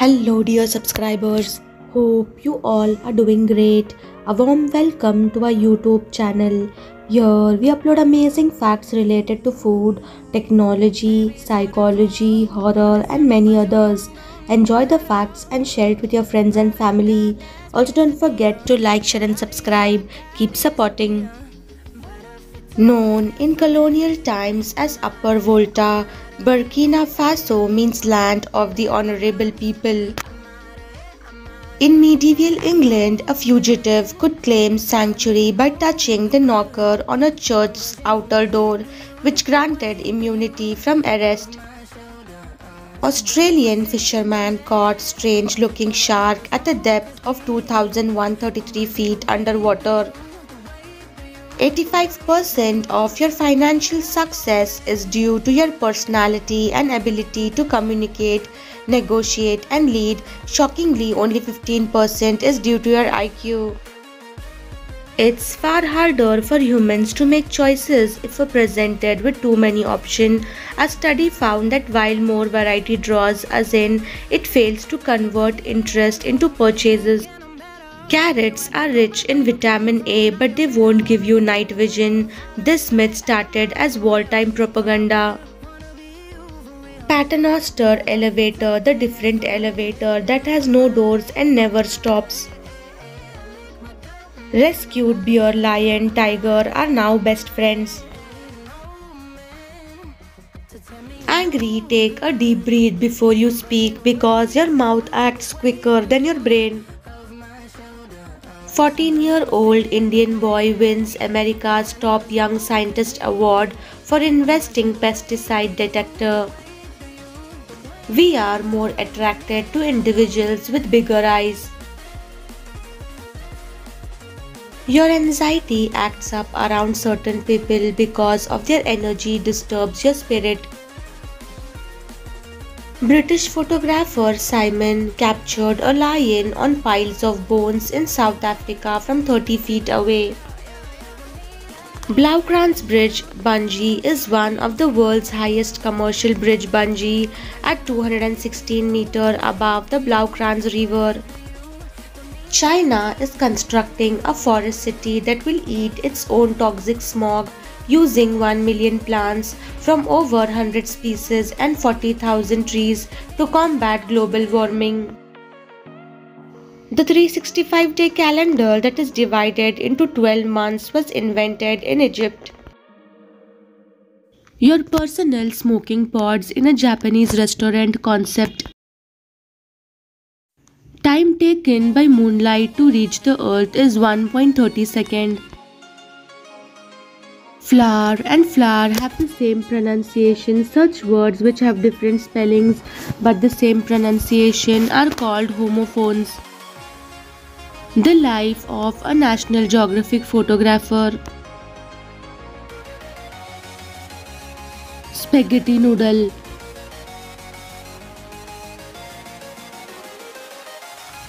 Hello dear subscribers, hope you all are doing great. A warm welcome to our YouTube channel. Here we upload amazing facts related to food, technology, psychology, horror and many others. Enjoy the facts and share it with your friends and family. Also don't forget to like, share and subscribe. Keep supporting. Known in colonial times as Upper Volta, Burkina Faso means land of the honorable people. In medieval England, a fugitive could claim sanctuary by touching the knocker on a church's outer door, which granted immunity from arrest. Australian fisherman caught strange-looking shark at a depth of 2,133 feet underwater. 85% of your financial success is due to your personality and ability to communicate, negotiate and lead. Shockingly, only 15% is due to your IQ. It's far harder for humans to make choices if we're presented with too many options. A study found that while more variety draws us in, it fails to convert interest into purchases. Carrots are rich in vitamin A, but they won't give you night vision. This myth started as wartime propaganda. Paternoster elevator, the different elevator that has no doors and never stops. Rescued bear, lion, tiger are now best friends. Angry, take a deep breath before you speak because your mouth acts quicker than your brain. 14-year-old Indian boy wins America's Top Young Scientist Award for inventing pesticide detector. We are more attracted to individuals with bigger eyes. Your anxiety acts up around certain people because of their energy disturbs your spirit. British photographer Simon captured a lion on piles of bones in South Africa from 30 feet away. Bloukrans Bridge bungee is one of the world's highest commercial bridge bungee at 216 meters above the Bloukrans River. China is constructing a forest city that will eat its own toxic smog using 1 million plants from over 100 species and 40,000 trees to combat global warming. The 365-day calendar that is divided into 12 months was invented in Egypt. Your personal smoking pods in a Japanese restaurant concept. Time taken by moonlight to reach the earth is 1.30 seconds. Flower and flower have the same pronunciation. Such words which have different spellings but the same pronunciation are called homophones. The life of a National Geographic photographer. Spaghetti noodle.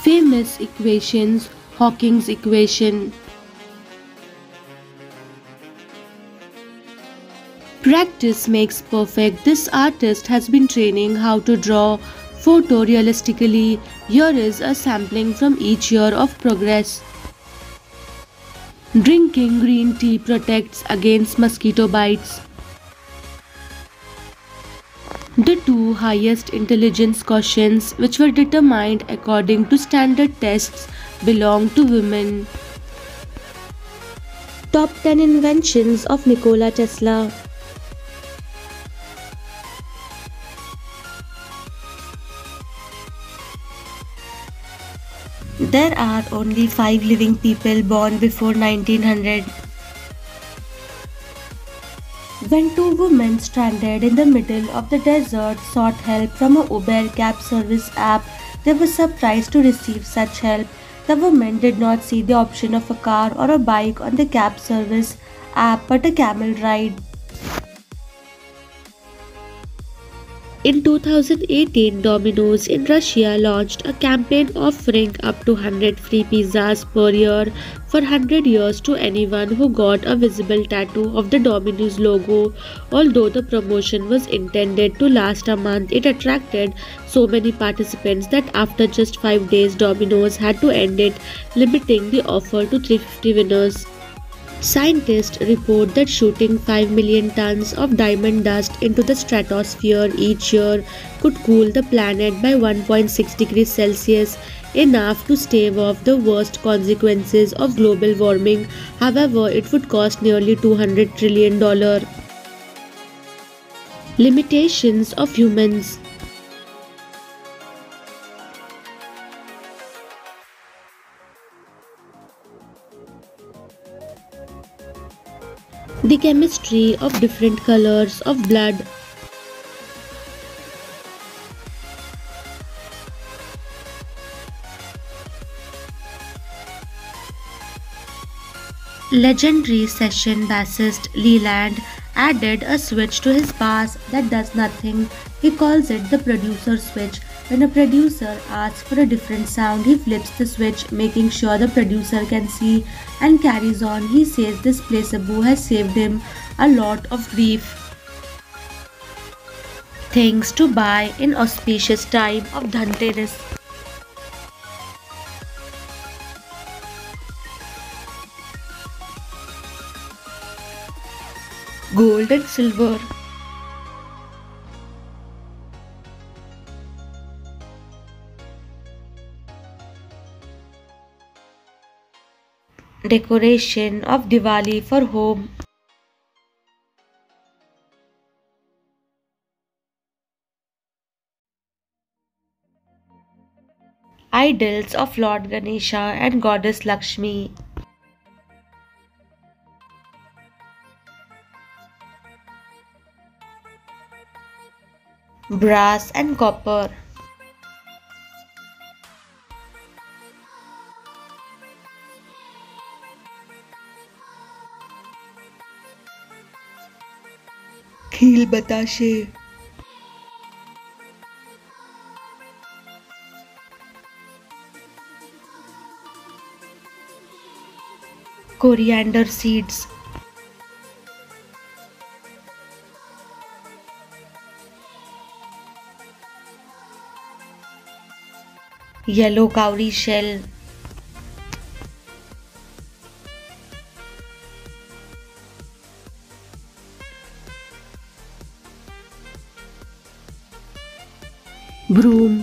Famous equations. Hawking's equation. Practice makes perfect. This artist has been training how to draw photorealistically. Here is a sampling from each year of progress. Drinking green tea protects against mosquito bites. The two highest intelligence quotients, which were determined according to standard tests, belong to women. Top 10 inventions of Nikola Tesla. There are only 5 living people born before 1900. When 2 women stranded in the middle of the desert sought help from a Uber cab service app, they were surprised to receive such help. The women did not see the option of a car or a bike on the cab service app but a camel ride. In 2018, Domino's in Russia launched a campaign offering up to 100 free pizzas per year for 100 years to anyone who got a visible tattoo of the Domino's logo. Although the promotion was intended to last a month, it attracted so many participants that after just 5 days, Domino's had to end it, limiting the offer to 350 winners. Scientists report that shooting 5 million tons of diamond dust into the stratosphere each year could cool the planet by 1.6 degrees Celsius, enough to stave off the worst consequences of global warming. However, it would cost nearly $200 trillion. Limitations of humans. The chemistry of different colors of blood. Legendary session bassist Leland added a switch to his bass that does nothing. He calls it the producer switch. When a producer asks for a different sound, he flips the switch, making sure the producer can see, and carries on. He says this placebo has saved him a lot of grief. Things to buy in auspicious time of Dhanteras. Gold and silver. Decoration of Diwali for home. Idols of Lord Ganesha and Goddess Lakshmi. Brass and copper. Kheel batashe. Coriander seeds. Yellow cowrie shell. Broom.